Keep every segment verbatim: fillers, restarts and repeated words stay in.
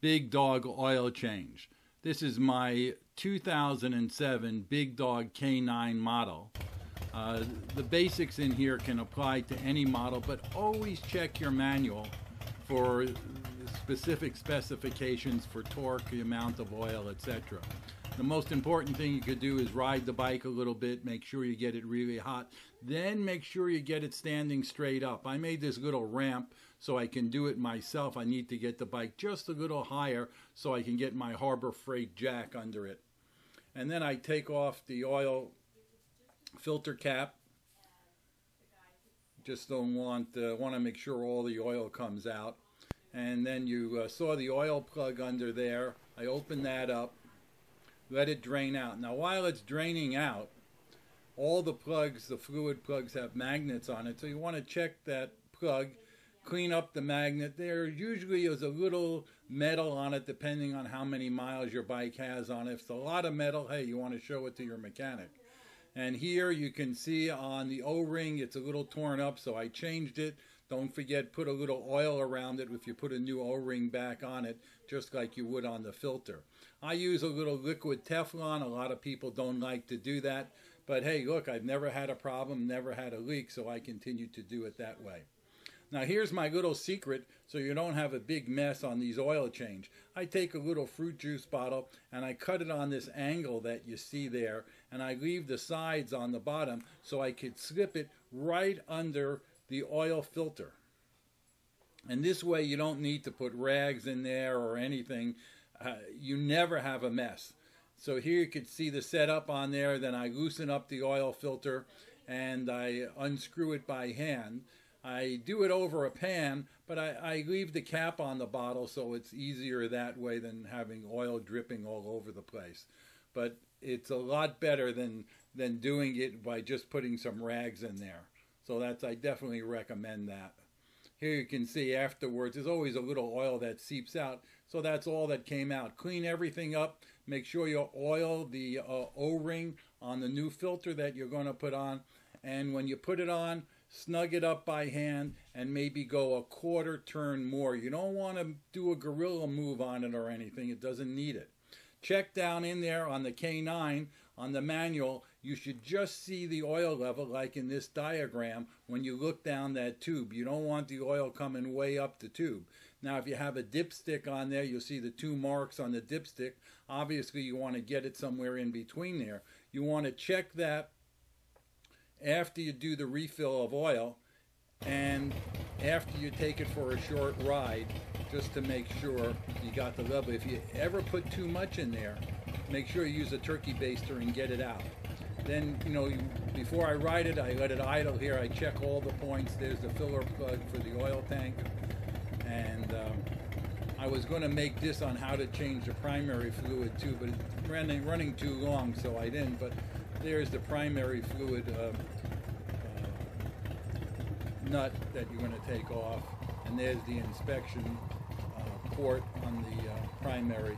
Big Dog oil change. This is my two thousand seven Big Dog K nine model. Uh, the basics in here can apply to any model, but always check your manual for specific specifications for torque, the amount of oil, et cetera. The most important thing you could do is ride the bike a little bit, make sure you get it really hot, then make sure you get it standing straight up. I made this little ramp so I can do it myself. I need to get the bike just a little higher so I can get my Harbor Freight jack under it. And then I take off the oil filter cap. Just don't want, uh, want to make sure all the oil comes out. And then you uh, saw the oil plug under there. I open that up, let it drain out. Now while it's draining out, all the plugs, the fluid plugs, have magnets on it. So you want to check that plug, clean up the magnet. There usually is a little metal on it depending on how many miles your bike has on it. If it's a lot of metal, hey, you want to show it to your mechanic. And here you can see on the O-ring, it's a little torn up, so I changed it. Don't forget, put a little oil around it if you put a new O-ring back on it, just like you would on the filter. I use a little liquid Teflon. A lot of people don't like to do that. But hey, look, I've never had a problem, never had a leak, so I continue to do it that way. Now here's my little secret so you don't have a big mess on these oil change. I take a little fruit juice bottle and I cut it on this angle that you see there, and I leave the sides on the bottom so I could slip it right under the oil filter. And this way you don't need to put rags in there or anything. Uh, you never have a mess. So here you could see the setup on there. Then I loosen up the oil filter and I unscrew it by hand. I do it over a pan, but I, I leave the cap on the bottle so it's easier that way than having oil dripping all over the place. But it's a lot better than, than doing it by just putting some rags in there. So that's, I definitely recommend that. Here you can see afterwards, there's always a little oil that seeps out. So that's all that came out. Clean everything up. Make sure you oil the uh, O-ring on the new filter that you're going to put on. And when you put it on, snug it up by hand and maybe go a quarter turn more. You don't want to do a gorilla move on it or anything. It doesn't need it. Check down in there on the K nine, on the manual, you should just see the oil level like in this diagram when you look down that tube. You don't want the oil coming way up the tube. Now if you have a dipstick on there, you'll see the two marks on the dipstick. Obviously you want to get it somewhere in between there. You want to check that after you do the refill of oil and after you take it for a short ride, just to make sure you got the level. If you ever put too much in there, make sure you use a turkey baster and get it out. Then, you know, you, before I ride it, I let it idle here. I check all the points. There's the filler plug for the oil tank. And um, I was going to make this on how to change the primary fluid too, but it's running, running too long, so I didn't. But there's the primary fluid uh, uh, nut that you're going to take off. And there's the inspection uh, port on the uh, primary.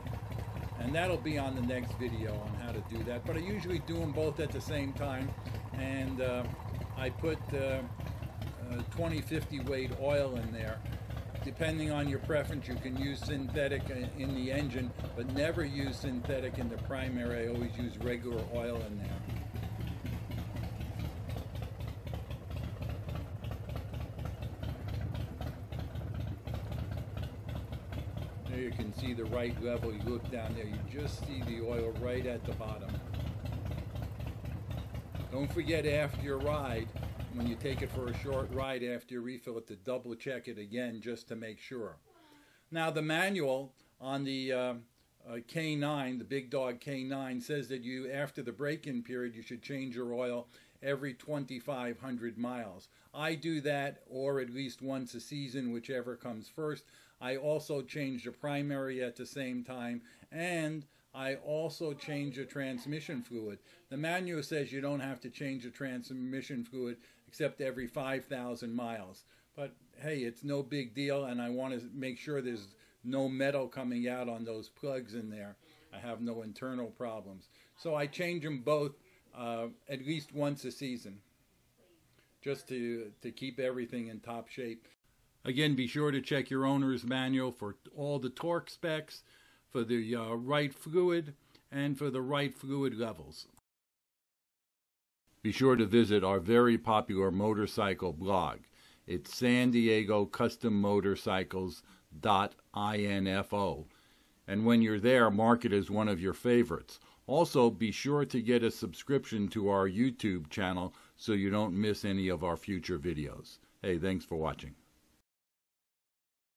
And that'll be on the next video on how to do that. But I usually do them both at the same time. And uh, I put uh, uh, twenty fifty weight oil in there. Depending on your preference, you can use synthetic in the engine, but never use synthetic in the primary. I always use regular oil in there. You can see the right level. You look down there, you just see the oil right at the bottom. Don't forget after your ride, when you take it for a short ride after you refill it, to double check it again just to make sure. Now the manual on the uh, uh, K nine, the Big Dog K nine, says that you, after the break-in period, you should change your oil every twenty-five hundred miles. I do that, or at least once a season, whichever comes first. I also change the primary at the same time, and I also change the transmission fluid. The manual says you don't have to change the transmission fluid except every five thousand miles. But hey, it's no big deal, and I want to make sure there's no metal coming out on those plugs in there. I have no internal problems. So I change them both uh, at least once a season just to, to keep everything in top shape. Again, be sure to check your owner's manual for all the torque specs, for the uh, right fluid, and for the right fluid levels. Be sure to visit our very popular motorcycle blog. It's San Diego Custom Motorcycles dot info. And when you're there, mark it as one of your favorites. Also, be sure to get a subscription to our YouTube channel so you don't miss any of our future videos. Hey, thanks for watching.